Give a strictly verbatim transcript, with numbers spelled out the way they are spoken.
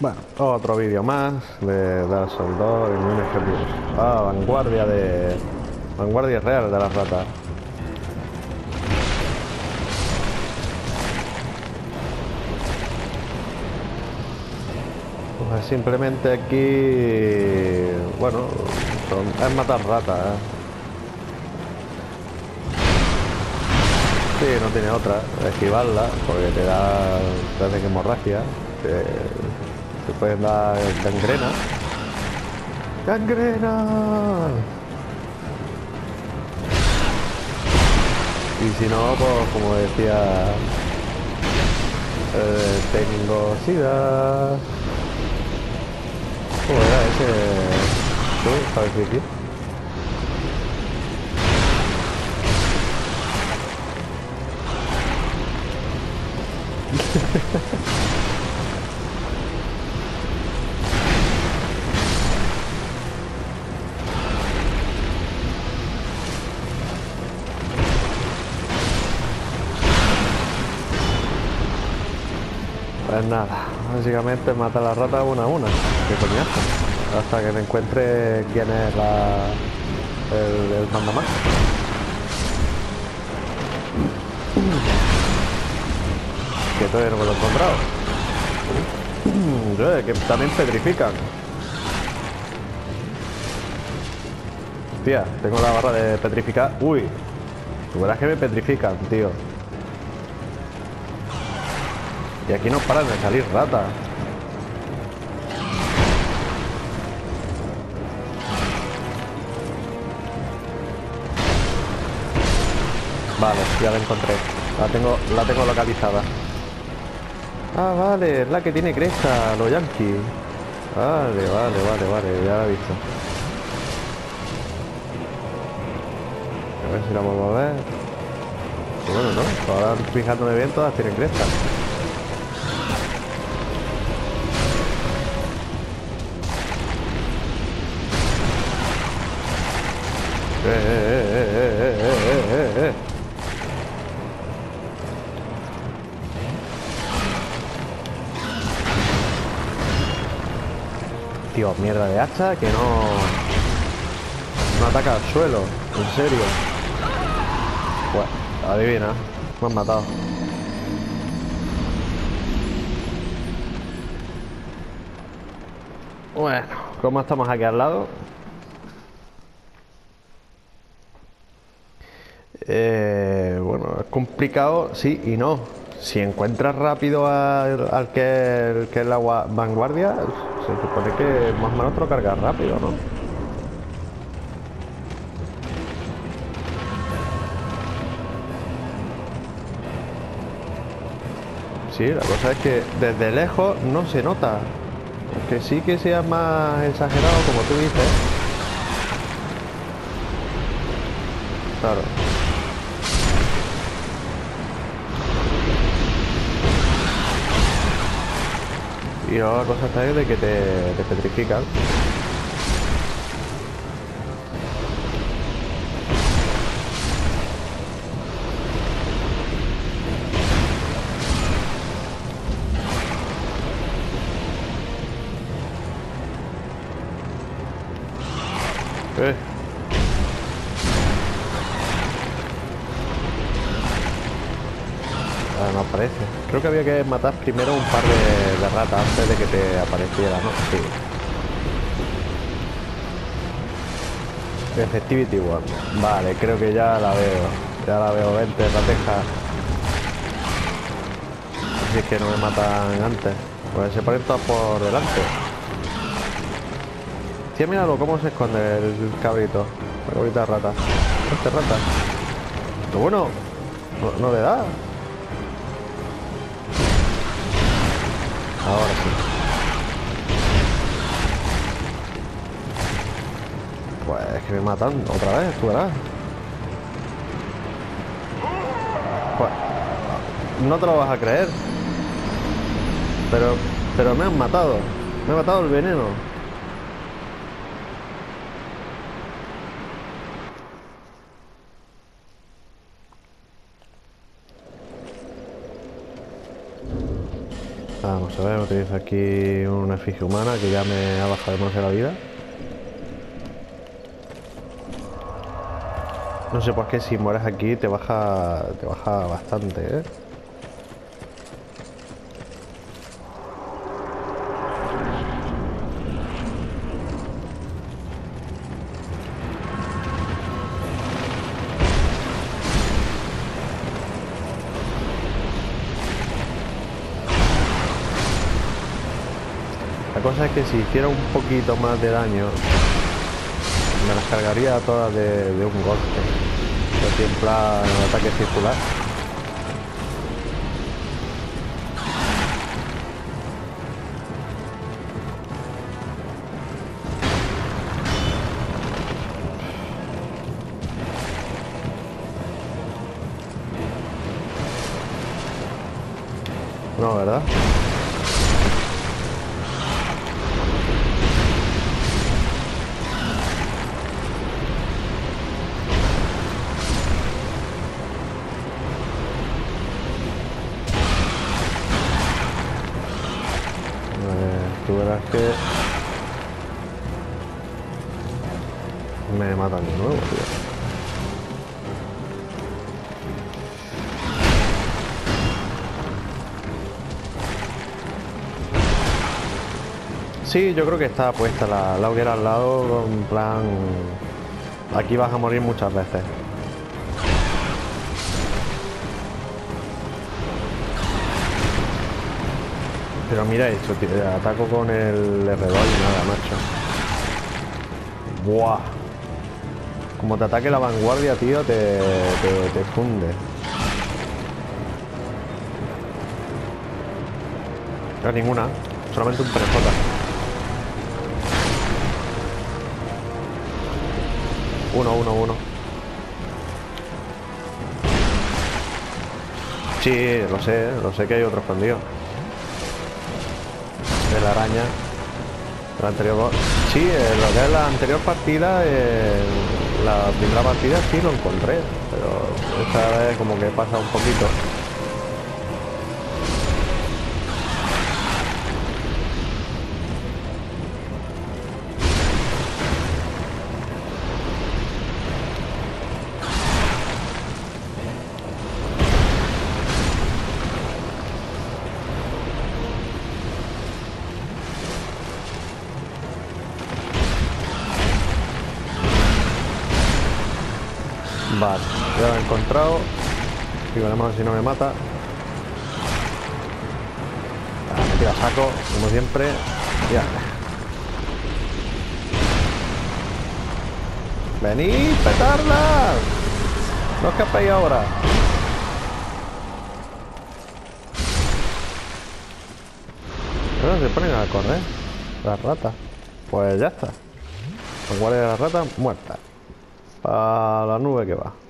Bueno, otro vídeo más de Dark Souls dos y un ejemplo. Ah, vanguardia de... vanguardia real de las ratas. Pues simplemente aquí... bueno, son... es matar ratas, ¿eh? Sí, no tiene otra. Esquivarla, porque te da... te hace hemorragia. Te... te pueden dar gangrena. ¡Gangrena! Y si no, pues como decía... Eh, tengo sida... ¿Cómo era ese? ¿Tú sabes qué aquí? Pues nada, básicamente mata a la rata una a una, qué coñazo, hasta que me encuentre quién es la, el, el mandamás. Que todavía no me lo he encontrado. Que también petrifican. Tía, tengo la barra de petrificar. Uy, tú verás que me petrifican, tío. Y aquí no paran de salir ratas. Vale, ya la encontré. La tengo, la tengo localizada. Ah, vale, es la que tiene cresta, los yankees. Vale, vale, vale, vale, ya la he visto. A ver si la vuelvo a ver. Bueno, no, ahora fijándome bien, todas tienen cresta. Eh, eh, eh, eh, eh, eh, eh. Tío, mierda de hacha que no... no ataca al suelo, en serio. Bueno, adivina, me han matado. Bueno, como estamos aquí al lado... Eh, bueno, es complicado, sí y no. Si encuentras rápido al, al que, el, que es la vanguardia, se supone que más o menos te lo cargas rápido, ¿no? Sí, la cosa es que desde lejos no se nota. Aunque sí que sea más exagerado, como tú dices. Claro. Y ahora la cosa está ahí de que te, te petrifican. Eh. Ah, no aparece. Creo que había que matar primero un par de... de rata antes de que te apareciera, ¿no? Sí. Effectivity One. Vale, creo que ya la veo. Ya la veo, vente, pateja. Si es que no me matan antes. Pues se ponen todas por delante. Sí, míralo, cómo se esconde el cabrito. La cabrita de rata. Este rata. Pero bueno, no, no le da. Ahora sí. Pues es que me matan otra vez, tú verás. Pues, no te lo vas a creer. Pero, pero me han matado. Me ha matado el veneno. A Vamos a ver, utilizo aquí una efigie humana que ya me ha bajado más de la vida. No sé por qué si mueres aquí te baja, te baja bastante, ¿eh? La cosa es que si hiciera un poquito más de daño, me las cargaría todas de, de un golpe. Pero aquí en plan ataque circular. No, ¿verdad? Tú verás que me matan de nuevo, tío. Sí, yo creo que está puesta la, la hoguera al lado, en plan... Aquí vas a morir muchas veces. Pero mira esto, tío, ataco con el R dos y nada, macho. Buah. Como te ataque la vanguardia, tío, te, te, te funde. No hay ninguna, solamente un perejota. Uno, uno, uno. Sí, lo sé, lo sé que hay otro escondido. De la araña, la anterior, sí, eh, lo que es la anterior partida, eh, la primera partida sí lo encontré, pero esta vez como que pasa un poquito. Vale, ya lo he encontrado. Y veremos a ver si no me mata. Ah, me tira saco, como siempre. Ya. ¡Venid, petarla! ¡No escapéis ahora! Pero se ponen a correr. Las ratas. Pues ya está. Los guardias de las ratas muertas. A la nube que va.